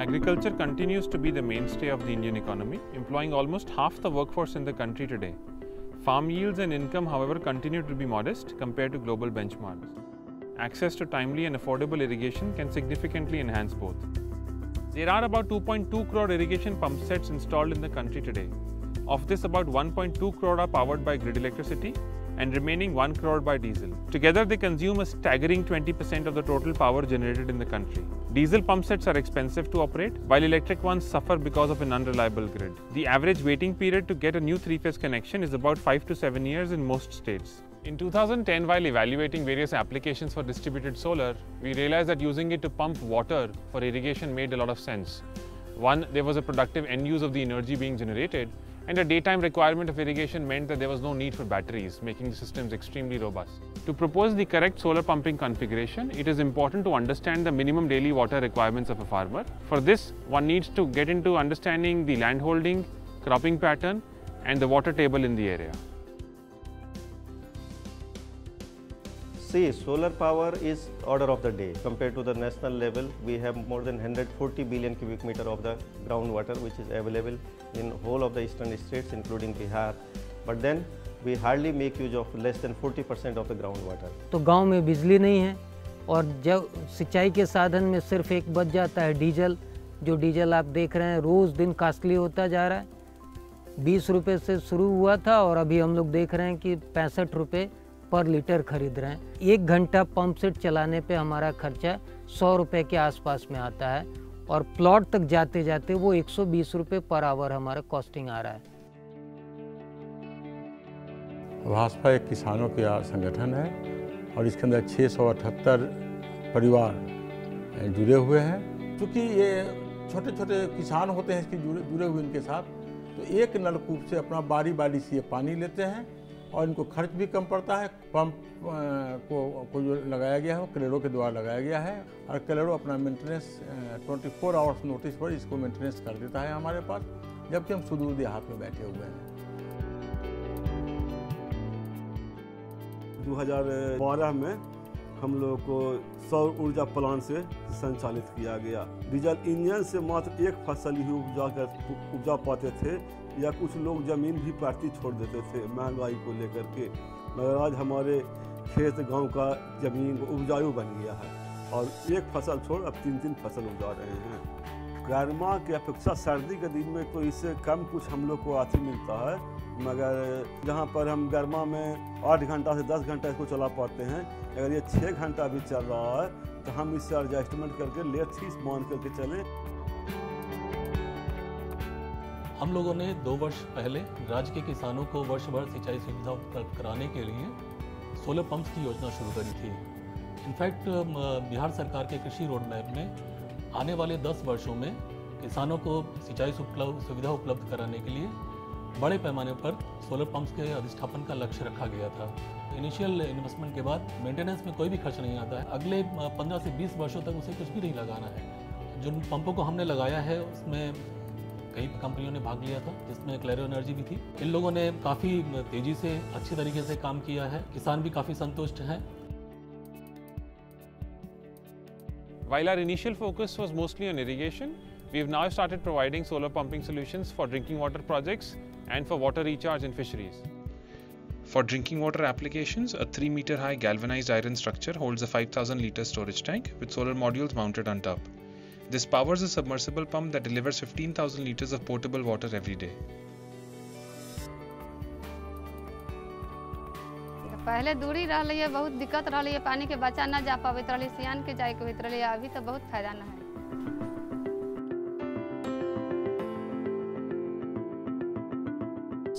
Agriculture continues to be the mainstay of the Indian economy, employing almost half the workforce in the country today. Farm yields and income, however, continue to be modest compared to global benchmarks. Access to timely and affordable irrigation can significantly enhance both. There are about 2.2 crore irrigation pump sets installed in the country today. Of this, about 1.2 crore are powered by grid electricity and remaining 1 crore by diesel. Together, they consume a staggering 20% of the total power generated in the country. Diesel pump sets are expensive to operate, while electric ones suffer because of an unreliable grid. The average waiting period to get a new three-phase connection is about 5 to 7 years in most states. In 2010, while evaluating various applications for distributed solar, we realized that using it to pump water for irrigation made a lot of sense. One, there was a productive end use of the energy being generated, and the daytime requirement of irrigation meant that there was no need for batteries, making the systems extremely robust. To propose the correct solar pumping configuration, it is important to understand the minimum daily water requirements of a farmer. For this, one needs to get into understanding the land holding, cropping pattern, and the water table in the area. See, solar power is order of the day. Compared to the national level, we have more than 140 billion cubic meter of the groundwater which is available in whole of the eastern states including Bihar. But then we hardly make use of less than 40% of the groundwater. तो गांव में बिजली नहीं है और जब सिंचाई के साधन में सिर्फ एक बच जाता है डीजल, जो डीजल आप देख रहे हैं रोज दिन कास्टली होता जा रहा है। 20 रुपए से शुरू हुआ था और अभी हम लोग देख रहे हैं कि 65 रुपए पर लीटर खरीद रहे हैं। एक घंटा पंप सेट चलाने पे हमारा खर्चा 100 रुपए के आसपास में आता है और प्लॉट तक जाते जाते वो 120 रुपए पर आवर हमारा कॉस्टिंग आ रहा है। भाजपा एक किसानों का संगठन है और इसके अंदर 678 परिवार जुड़े हुए हैं। क्योंकि ये छोटे छोटे किसान होते हैं इसके जुड़े हुए इनके साथ, तो एक नलकूप से अपना बारी बारी से ये पानी लेते हैं और इनको खर्च भी कम पड़ता है। पंप को जो लगाया गया है वो क्लेरो के द्वारा लगाया गया है और क्लेरो अपना मेंटेनेंस 24 आवर्स नोटिस पर इसको मेंटेनेंस कर देता है हमारे पास, जबकि हम सुदूर देहात में बैठे हुए हैं। 2012 में हम लोगों को सौर ऊर्जा प्लांट से संचालित किया गया। डीजल इंजन से मात्र एक फसल ही उपजा पाते थे या कुछ लोग जमीन भी पार्टी छोड़ देते थे महंगाई को लेकर के, मगर आज हमारे खेत गांव का जमीन उपजाऊ बन गया है और एक फसल छोड़ अब 3-3 फसल उपजा रहे हैं। गर्मा की अपेक्षा सर्दी के दिन में तो इससे कम कुछ हम लोग को आती मिलता है, मगर जहां पर हम गर्मा में 8 घंटा से 10 घंटा इसको चला पाते हैं, अगर ये 6 घंटा भी चल रहा है तो हम इससे एडजस्टमेंट करके लेट ही मान करके चलें। हम लोगों ने 2 वर्ष पहले राज्य के किसानों को वर्ष भर सिंचाई सुविधा उपलब्ध कराने के लिए सोलर पंप्स की योजना शुरू करी थी। इनफैक्ट बिहार सरकार के कृषि रोड मैप में आने वाले 10 वर्षों में किसानों को सिंचाई सुविधा उपलब्ध कराने के लिए बड़े पैमाने पर सोलर पंप्स के अधिष्ठापन का लक्ष्य रखा गया था। इनिशियल इन्वेस्टमेंट के बाद मेंटेनेंस में कोई भी खर्च नहीं आता है। अगले 15 से 20 वर्षों तक उसे कुछ भी नहीं लगाना है। जिन पंपों को हमने लगाया है उसमें कई कंपनियों ने भाग लिया था, जिसमें क्लैरो एनर्जी भी थी। इन लोगों ने काफ़ी तेजी से अच्छे तरीके से काम किया है, किसान भी काफ़ी संतुष्ट हैं। While our initial focus was mostly on irrigation, we've now started providing solar pumping solutions for drinking water projects and for water recharge in fisheries. For drinking water applications, a 3-meter high galvanized iron structure holds a 5,000 liter storage tank with solar modules mounted on top. This powers a submersible pump that delivers 15,000 liters of potable water every day. पहले दूरी रहले बहुत दिक्कत रहले, पानी के बचा न जा पावे रहले, सियान के जाए के रहले, अभी तो बहुत फायदा न है।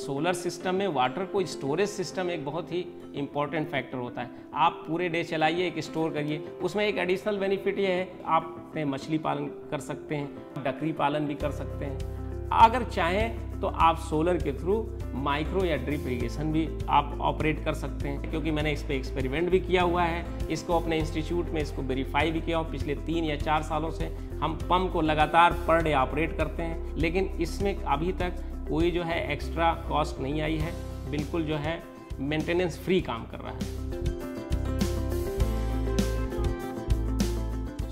सोलर सिस्टम में वाटर को स्टोरेज सिस्टम एक बहुत ही इम्पॉर्टेंट फैक्टर होता है। आप पूरे डे चलाइए, एक स्टोर करिए। उसमें एक एडिशनल बेनिफिट ये है, आप मछली पालन कर सकते हैं, डकरी पालन भी कर सकते हैं। अगर चाहें तो आप सोलर के थ्रू माइक्रो या ड्रिप इरीगेशन भी आप ऑपरेट कर सकते हैं, क्योंकि मैंने इस पर एक्सपेरिमेंट भी किया हुआ है। इसको अपने इंस्टीट्यूट में इसको वेरीफाई भी किया। पिछले 3 या 4 सालों से हम पम्प को लगातार पर डे ऑपरेट करते हैं, लेकिन इसमें अभी तक कोई जो है एक्स्ट्रा कॉस्ट नहीं आई है। बिल्कुल जो है मेंटेनेंस फ्री काम कर रहा है।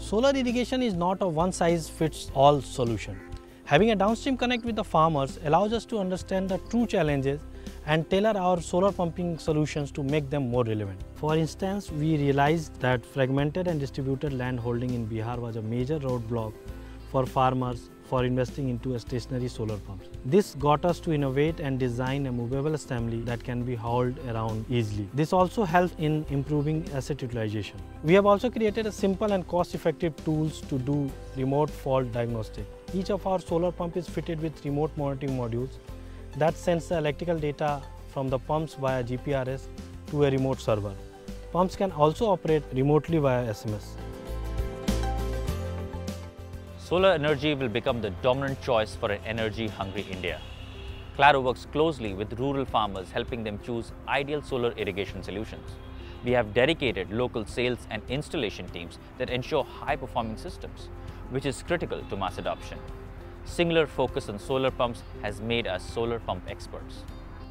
solar irrigation is not a one-size-fits-all solution. Having a downstream connect with the farmers allows us to understand the true challenges and tailor our solar pumping solutions to make them more relevant. For instance, we realized that fragmented and distributed land holding in Bihar was a major roadblock for farmers for investing into a stationary solar pumps. This got us to innovate and design a movable assembly that can be hauled around easily. This also helps in improving asset utilization. We have also created a simple and cost-effective tools to do remote fault diagnostic. Each of our solar pump is fitted with remote monitoring modules that sends the electrical data from the pumps via GPRS to a remote server. Pumps can also operate remotely via SMS. Solar energy will become the dominant choice for an energy-hungry India. Claro works closely with rural farmers, helping them choose ideal solar irrigation solutions. We have dedicated local sales and installation teams that ensure high-performing systems, which is critical to mass adoption. Singular focus on solar pumps has made us solar pump experts.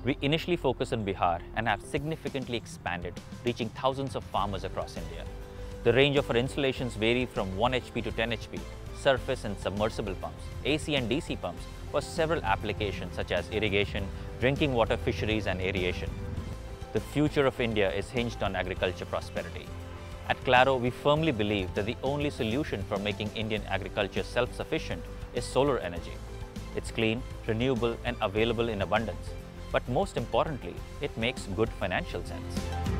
We initially focused on Bihar and have significantly expanded, reaching thousands of farmers across India. The range of our installations vary from 1 HP to 10 HP, surface and submersible pumps, AC and DC pumps for several applications such as irrigation, drinking water, fisheries and aviation. The future of India is hinged on agriculture prosperity. At Claro, we firmly believe that the only solution for making Indian agriculture self-sufficient is solar energy. It's clean, renewable and available in abundance. But most importantly, it makes good financial sense.